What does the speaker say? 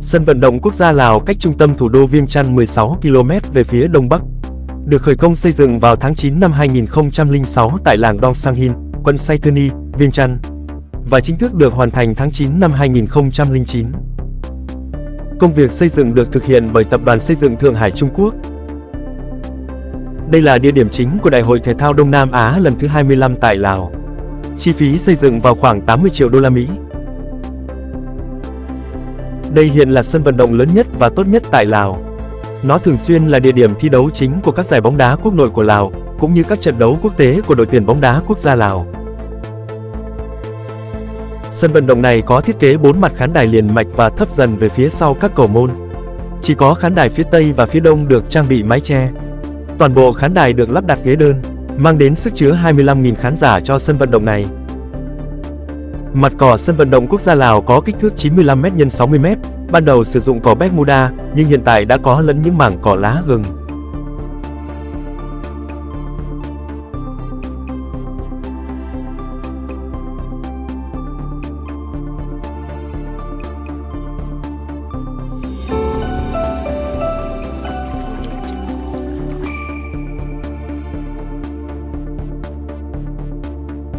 Sân vận động quốc gia Lào cách trung tâm thủ đô Viêng Chăn 16 km về phía đông bắc, được khởi công xây dựng vào tháng 9 năm 2006 tại làng Dong Sang Hin, quận Sai Thani, Viêng Chăn, và chính thức được hoàn thành tháng 9 năm 2009. Công việc xây dựng được thực hiện bởi Tập đoàn Xây dựng Thượng Hải Trung Quốc. Đây là địa điểm chính của Đại hội Thể thao Đông Nam Á lần thứ 25 tại Lào. Chi phí xây dựng vào khoảng 80 triệu đô la Mỹ. Đây hiện là sân vận động lớn nhất và tốt nhất tại Lào. Nó thường xuyên là địa điểm thi đấu chính của các giải bóng đá quốc nội của Lào, cũng như các trận đấu quốc tế của đội tuyển bóng đá quốc gia Lào. Sân vận động này có thiết kế 4 mặt khán đài liền mạch và thấp dần về phía sau các cầu môn. Chỉ có khán đài phía Tây và phía Đông được trang bị mái che. Toàn bộ khán đài được lắp đặt ghế đơn, mang đến sức chứa 25.000 khán giả cho sân vận động này. Mặt cỏ sân vận động quốc gia Lào có kích thước 95 m x 60 m, ban đầu sử dụng cỏ Bermuda, nhưng hiện tại đã có lẫn những mảng cỏ lá gừng.